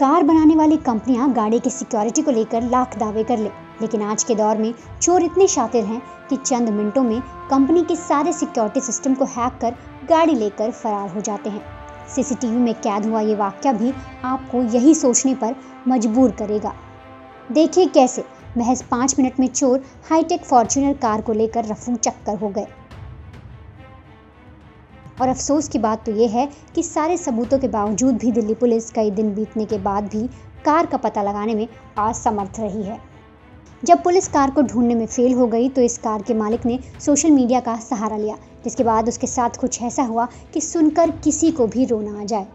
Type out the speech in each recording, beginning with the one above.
Car बनाने वाली कंपनियां गाड़ी की सिक्योरिटी को लेकर लाख दावे कर लेकिन आज के दौर में चोर इतने शातिर हैं कि चंद मिनटों में कंपनी के सारे सिक्योरिटी सिस्टम को हैक कर गाड़ी लेकर फरार हो जाते हैं। सीसीटीवी में कैद हुआ ये वाकया भी आपको यही सोचने पर मजबूर करेगा। देखिए कैसे महज 5 मिनट में चोर हाईटेक फॉर्च्यूनर कार को लेकर रफू चक्कर हो गए। और अफसोस की बात तो ये है कि सारे सबूतों के बावजूद भी दिल्ली पुलिस कई दिन बीतने के बाद भी कार का पता लगाने में असमर्थ रही है। जब पुलिस कार को ढूंढने में फेल हो गई तो इस कार के मालिक ने सोशल मीडिया का सहारा लिया, जिसके बाद उसके साथ कुछ ऐसा हुआ कि सुनकर किसी को भी रोना आ जाए।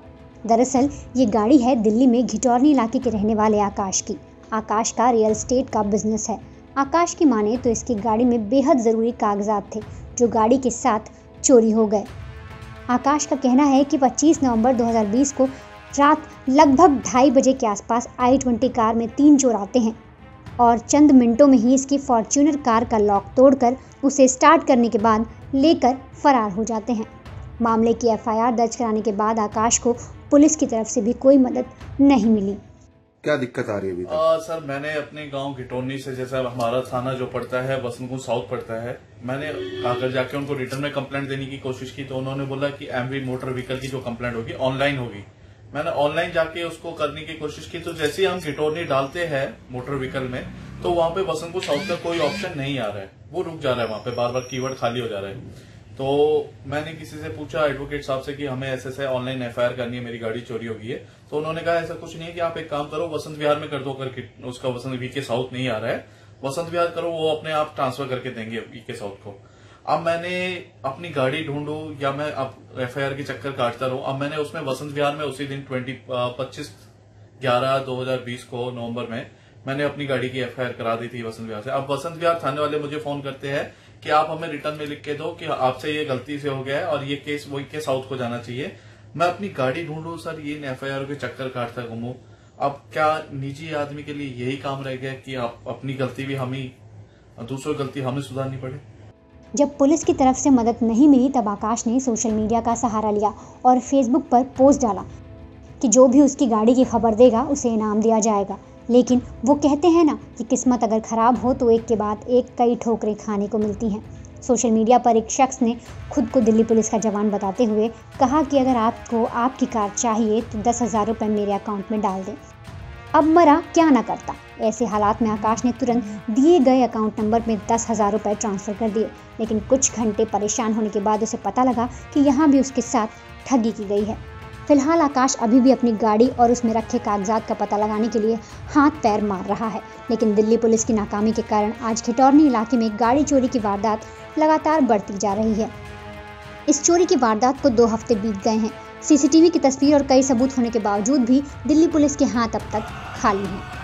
दरअसल ये गाड़ी है दिल्ली में घिटौरनी इलाके के रहने वाले आकाश की। आकाश का रियल एस्टेट का बिजनेस है। आकाश की माने तो इसकी गाड़ी में बेहद ज़रूरी कागजात थे जो गाड़ी के साथ चोरी हो गए। आकाश का कहना है कि 25 नवंबर 2020 को रात लगभग 2:30 बजे के आसपास i20 कार में 3 चोर आते हैं और चंद मिनटों में ही इसकी फॉर्च्यूनर कार का लॉक तोड़कर उसे स्टार्ट करने के बाद लेकर फरार हो जाते हैं। मामले की एफआईआर दर्ज कराने के बाद आकाश को पुलिस की तरफ से भी कोई मदद नहीं मिली। क्या दिक्कत आ रही है अभी तक? सर मैंने अपने गांव घिटोनी से, जैसा हमारा थाना जो पड़ता है वसंत साउथ पड़ता है, मैंने आकर जाके उनको रिटर्न में कंप्लेंट देने की कोशिश की तो उन्होंने बोला कि एमवी मोटर व्हीकल की जो कंप्लेंट होगी ऑनलाइन होगी। मैंने ऑनलाइन जाके उसको करने की कोशिश की तो जैसे ही हम घिटोनी डालते हैं मोटर व्हीकल में तो वहाँ पे वसंत साउथ का कोई ऑप्शन नहीं आ रहा है, वो रुक जा रहा है वहाँ पे, बार बार कीवर्ड खाली हो जा रहा है। तो मैंने किसी से पूछा एडवोकेट साहब से कि हमें ऐसे ऑनलाइन एफआईआर करनी है, मेरी गाड़ी चोरी हो गई है। तो उन्होंने कहा ऐसा कुछ नहीं है कि आप एक काम करो वसंत विहार में कर दो करके, उसका वसंत वीके साउथ नहीं आ रहा है, वसंत विहार करो वो अपने आप ट्रांसफर करके देंगे वीके साउथ को। अब मैंने अपनी गाड़ी ढूंढू या मैं अब एफआईआर के चक्कर काटता रहूं। अब मैंने उसमें वसंत विहार में उसी दिन 25/11/2020 को नवम्बर में मैंने अपनी गाड़ी की एफआईआर करा दी थी वसंत विहार से। अब वसंत विहार थाने वाले मुझे फोन करते हैं कि आप हमें रिटर्न में लिख के दो कि आपसे ये गलती से हो गया है और ये केस वही के साउथ को जाना चाहिए। मैं अपनी गाड़ी ढूंढू सर, ये एफआईआर के चक्कर काटता घूमू। अब क्या निजी आदमी के लिए यही काम रह गया कि आप अपनी गलती भी हम ही दूसरों गलती हमें सुधारनी पड़े। जब पुलिस की तरफ से मदद नहीं मिली तब आकाश ने सोशल मीडिया का सहारा लिया और फेसबुक पर पोस्ट डाला कि जो भी उसकी गाड़ी की खबर देगा उसे इनाम दिया जाएगा। लेकिन वो कहते हैं ना कि किस्मत अगर ख़राब हो तो एक के बाद एक कई ठोकरें खाने को मिलती हैं। सोशल मीडिया पर एक शख्स ने खुद को दिल्ली पुलिस का जवान बताते हुए कहा कि अगर आपको आपकी कार चाहिए तो 10,000 रुपये मेरे अकाउंट में डाल दें। अब मरा क्या ना करता। ऐसे हालात में आकाश ने तुरंत दिए गए अकाउंट नंबर में 10,000 रुपये ट्रांसफ़र कर दिए। लेकिन कुछ घंटे परेशान होने के बाद उसे पता लगा कि यहाँ भी उसके साथ ठगी की गई है। फिलहाल आकाश अभी भी अपनी गाड़ी और उसमें रखे कागजात का पता लगाने के लिए हाथ पैर मार रहा है। लेकिन दिल्ली पुलिस की नाकामी के कारण आज घिटौरनी इलाके में गाड़ी चोरी की वारदात लगातार बढ़ती जा रही है। इस चोरी की वारदात को 2 हफ्ते बीत गए हैं। सीसीटीवी की तस्वीर और कई सबूत होने के बावजूद भी दिल्ली पुलिस के हाथ अब तक खाली हैं।